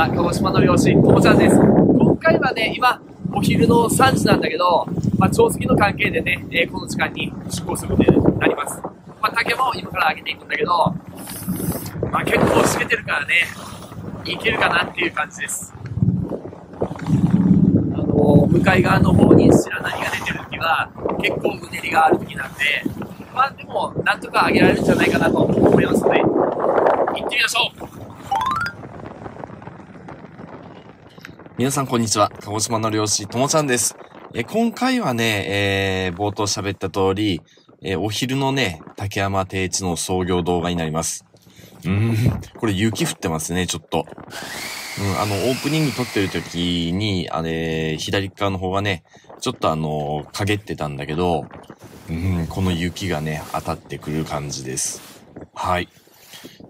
した。鹿児島の漁師、ともちゃんです。今回はね、今、お昼の3時なんだけど、潮時の関係でね、この時間に出港することになります。竹も今から揚げていくんだけど、結構締めてるからね、いけるかなっていう感じです。向かい側の方に白波が出てる時は、結構うねりがある時なんで、でも、なんとか揚げられるんじゃないかなと思いますので、行ってみましょう。皆さんこんにちは。鹿児島の漁師、ともちゃんです。今回はね、冒頭喋った通り、お昼のね、竹山定置の操業動画になります。これ雪降ってますね、ちょっと。オープニング撮ってる時に、左側の方がね、ちょっと陰ってたんだけど、この雪がね、当たってくる感じです。はい。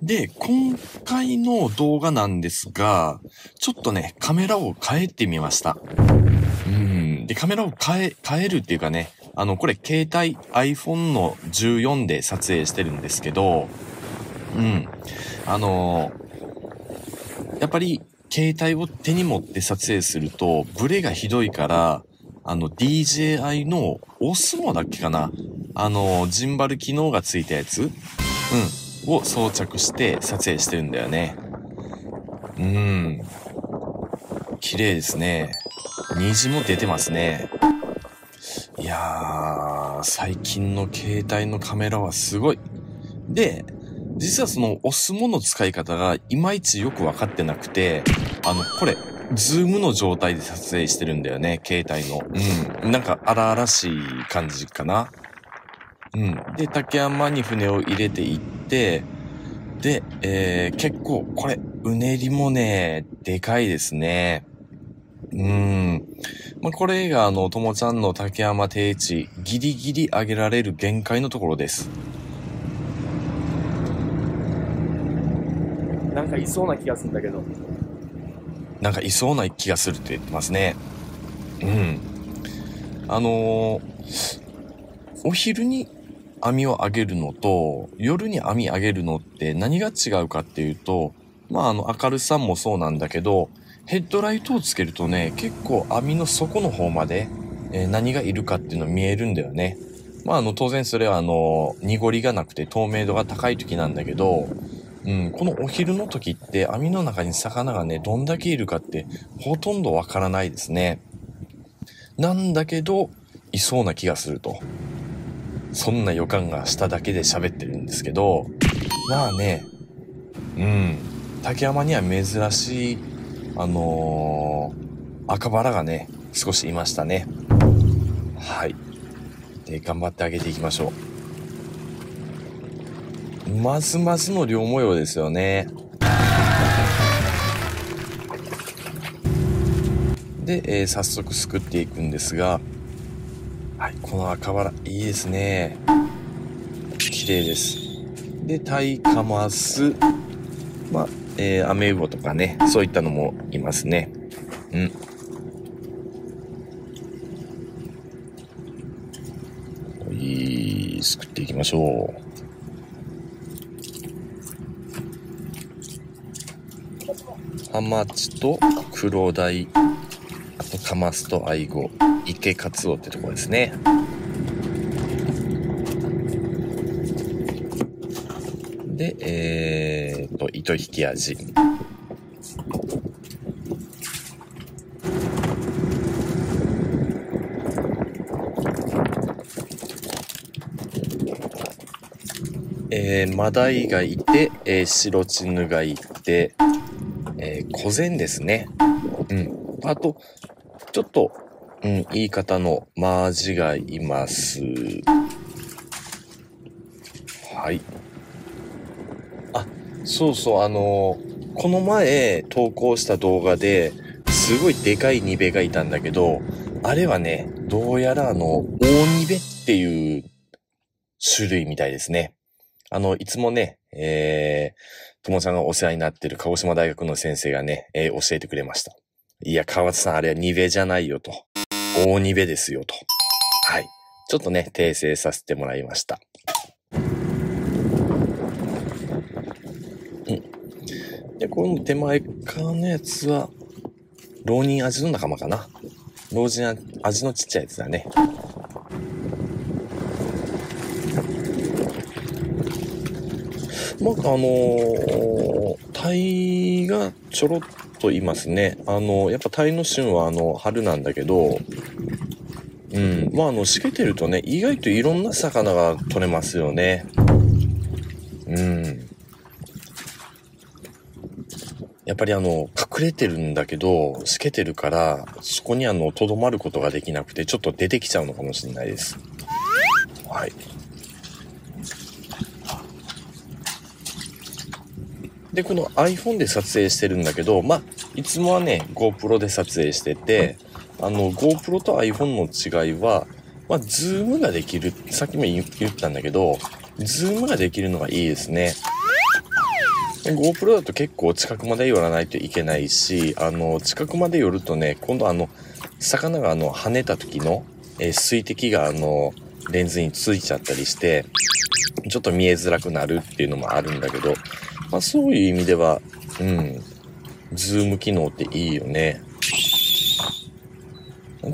で、今回の動画なんですが、ちょっとね、カメラを変えてみました。で、カメラを変えるっていうかね、これ携帯 iPhone の14で撮影してるんですけど、やっぱり携帯を手に持って撮影すると、ブレがひどいから、DJI のOsmoだっけかな？ジンバル機能がついたやつ？を装着して撮影してるんだよね。綺麗ですね。虹も出てますね。いやー、最近の携帯のカメラはすごい。で、実はそのOsmoの使い方がいまいちよくわかってなくて、これ、ズームの状態で撮影してるんだよね、携帯の。なんか荒々しい感じかな。で、竹山に船を入れていって、で、結構、これ、うねりもね、でかいですね。これが、ともちゃんの竹山定置、ギリギリ上げられる限界のところです。なんかいそうな気がするんだけど。なんかいそうな気がするって言ってますね。お昼に網をあげるのと、夜に網あげるのって何が違うかっていうと、明るさもそうなんだけど、ヘッドライトをつけるとね、結構網の底の方まで、何がいるかっていうの見えるんだよね。当然それは濁りがなくて透明度が高い時なんだけど、このお昼の時って網の中に魚がね、どんだけいるかってほとんどわからないですね。なんだけど、いそうな気がすると。そんな予感がしただけで喋ってるんですけど、竹山には珍しい、赤バラがね、少しいましたね。はい。で、頑張ってあげていきましょう。まずまずの漁模様ですよね。で、早速すくっていくんですが、はい、この赤バラ、いいですね。綺麗です。で、タイ、カマス、アメウボとかね、そういったのもいますね。すくっていきましょう。ハマチと黒鯛、あとカマスとアイゴ。池カツオってところですね。で、糸引き味。マダイがいて、白チヌがいて、小銭ですね。あと、ちょっと、いい方のマージがいます。はい。あ、そうそう、この前投稿した動画で、すごいでかいニベがいたんだけど、あれはね、どうやら大ニベっていう種類みたいですね。いつもね、ともちゃんがお世話になってる鹿児島大学の先生がね、教えてくれました。いや、川津さん、あれはニベじゃないよと。大ニベですよと。はい。ちょっとね、訂正させてもらいました。で、この手前側のやつは、老人味の仲間かな。老人味のちっちゃいやつだね。まあ、タイがちょろっといますね。やっぱタイの旬は春なんだけど、うん。まあ、しけてるとね、意外といろんな魚が取れますよね。うん。やっぱり隠れてるんだけど、しけてるから、そこに留まることができなくて、ちょっと出てきちゃうのかもしれないです。はい。で、この iPhone で撮影してるんだけど、まあ、いつもはね、GoPro で撮影してて、GoPro と iPhone の違いは、まあ、ズームができる。さっきも言ったんだけど、ズームができるのがいいですね。で GoPro だと結構近くまで寄らないといけないし、近くまで寄るとね、今度魚が跳ねた時の、水滴がレンズについちゃったりして、ちょっと見えづらくなるっていうのもあるんだけど、まあそういう意味では、うん、ズーム機能っていいよね。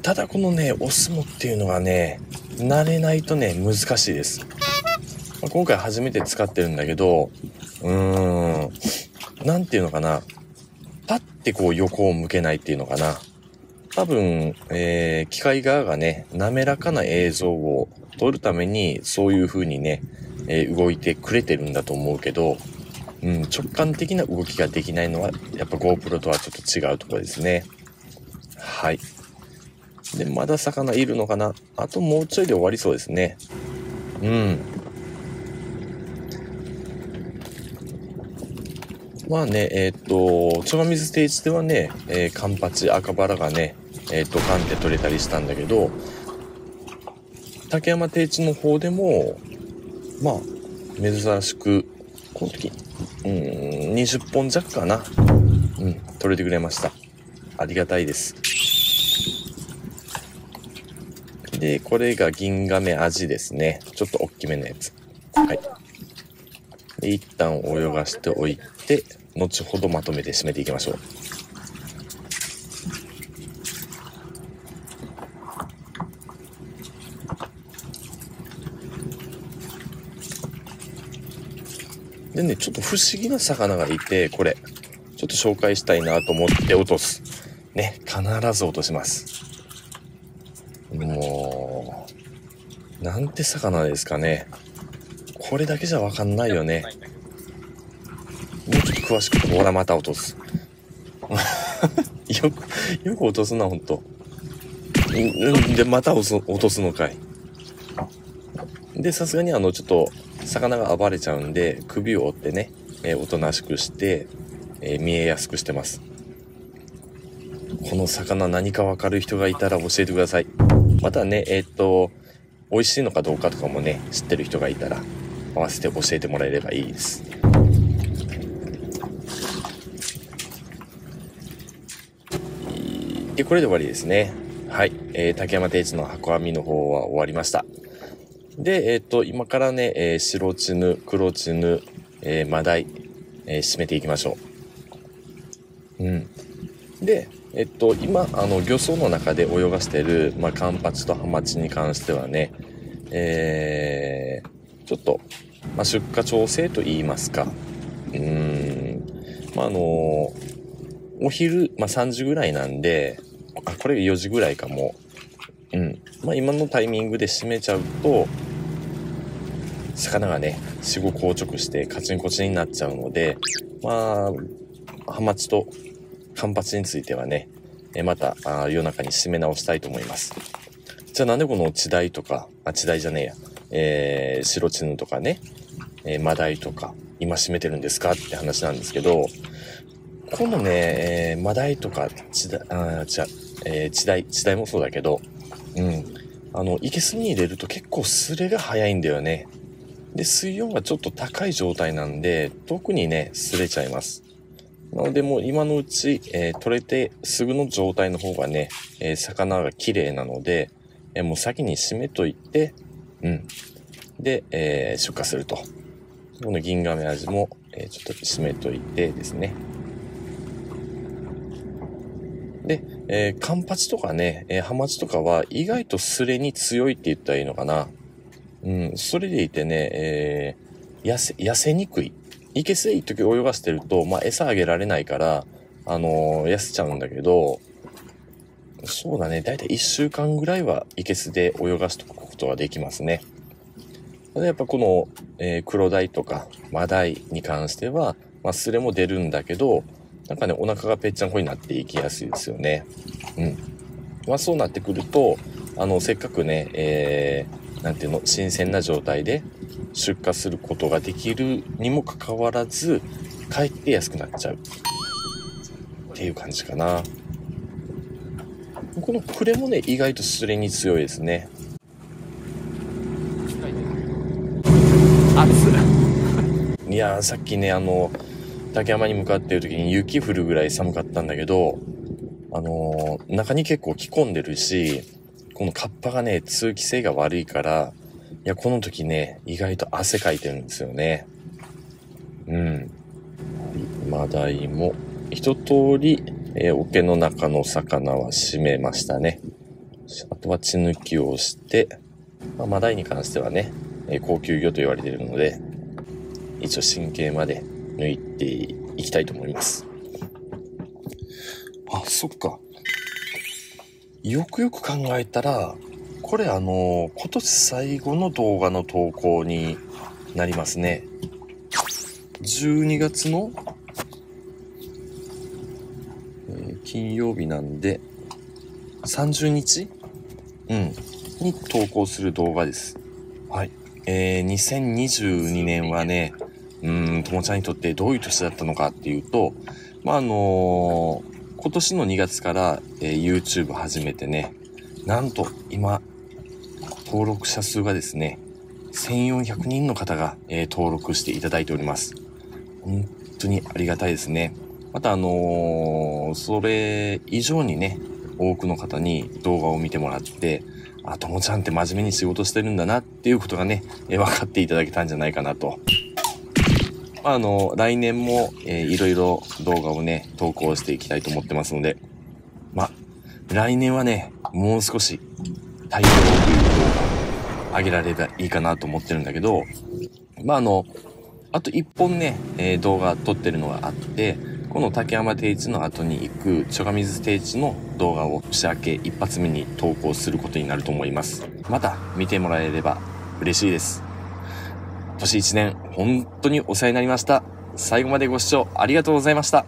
ただこのね、押すのっていうのがね、慣れないとね、難しいです。まあ、今回初めて使ってるんだけど、なんていうのかな。パッてこう横を向けないっていうのかな。多分、機械側がね、滑らかな映像を撮るために、そういう風にね、動いてくれてるんだと思うけど、うん、直感的な動きができないのは、やっぱ GoPro とはちょっと違うところですね。はい。で、まだ魚いるのかな？あともうちょいで終わりそうですね。うん。まあね、長ヶ水定地ではね、カンパチ、赤バラがね、カンって取れたりしたんだけど、竹山定地の方でも、まあ、珍しく、この時、20本弱かな。うん、取れてくれました。ありがたいです。で、これが銀亀アジですね。ちょっと大きめのやつ。はい。で、一旦泳がしておいて、後ほどまとめて締めていきましょう。でね、ちょっと不思議な魚がいて、これ、ちょっと紹介したいなと思って落とす。ね、必ず落とします。もう、なんて魚ですかね。これだけじゃわかんないよね。もうちょっと詳しくと、ほら、また落とす。よく落とすな、ほんと。で、また落とすのかい。で、さすがにちょっと、魚が暴れちゃうんで、首を折ってね、おとなしくして、見えやすくしてます。この魚何かわかる人がいたら教えてください。またね、美味しいのかどうかとかもね、知ってる人がいたら、合わせて教えてもらえればいいです。で、これで終わりですね。はい。竹山定置の箱網の方は終わりました。で、今からね、白チヌ、黒チヌ、マダイ、締めていきましょう。うん。で、今、漁村の中で泳がしてる、まあ、カンパチとハマチに関してはね、ちょっと、まあ、出荷調整と言いますか。まあ、お昼、まあ、3時ぐらいなんで、あ、これ4時ぐらいかも。うん。まあ、今のタイミングで締めちゃうと、魚がね、死後硬直してカチンコチンになっちゃうので、まあ、ハマチとカンパチについてはね、また夜中に締め直したいと思います。じゃあなんでこのチダイとか、あ、チダイじゃねえや、白チヌとかね、マダイとか、今締めてるんですかって話なんですけど、このね、マダイとかチダイもそうだけど、うん。生けすに入れると結構スレが早いんだよね。で、水温がちょっと高い状態なんで、特にね、スレちゃいます。なので、もう今のうち、取れてすぐの状態の方がね、魚が綺麗なので、もう先に締めといて、うん。で、出荷すると。この銀亀味も、ちょっと締めといてですね。カンパチとかね、ハマチとかは意外とスレに強いって言ったらいいのかな。うん、それでいてね、痩せにくい。いけすで一時泳がせてると、まあ、餌あげられないから、痩せちゃうんだけど、そうだね、だいたい1週間ぐらいはイケスで泳がしとくことができますね。ただやっぱこの、黒鯛とかマダイに関しては、まあ、スレも出るんだけど、なんかね、お腹がぺっちゃんこになっていきやすいですよね。うん。まあそうなってくると、せっかくね、なんていうの、新鮮な状態で出荷することができるにもかかわらず、かえって安くなっちゃう。っていう感じかな。このクレもね、意外とスレに強いですね。暑い。いやー、さっきね、竹山に向かっている時に雪降るぐらい寒かったんだけど、中に結構着込んでるし、このカッパがね、通気性が悪いから、いや、この時ね、意外と汗かいてるんですよね。うん。マダイも一通り、桶の中の魚は締めましたね。あとは血抜きをして、まあ、マダイに関してはね、高級魚と言われているので、一応神経まで抜いていきたいと思います。あ、そっか。よくよく考えたら、これ今年最後の動画の投稿になりますね。12月の金曜日なんで、30日、うん、に投稿する動画です。はい。2022年はね、ともちゃんにとってどういう年だったのかっていうと、まあ、今年の2月から、YouTube 始めてね、なんと今、登録者数がですね、1400人の方が、登録していただいております。本当にありがたいですね。またそれ以上にね、多くの方に動画を見てもらって、あ、ともちゃんって真面目に仕事してるんだなっていうことがね、分かっていただけたんじゃないかなと。まあ、来年も、いろいろ動画をね、投稿していきたいと思ってますので、まあ、来年はね、もう少し、大量の動画を上げられたらいいかなと思ってるんだけど、まあ、あと一本ね、動画撮ってるのがあって、この竹山定置の後に行くちょがみず定置の動画を年明け一発目に投稿することになると思います。また見てもらえれば嬉しいです。年一年本当にお世話になりました。最後までご視聴ありがとうございました。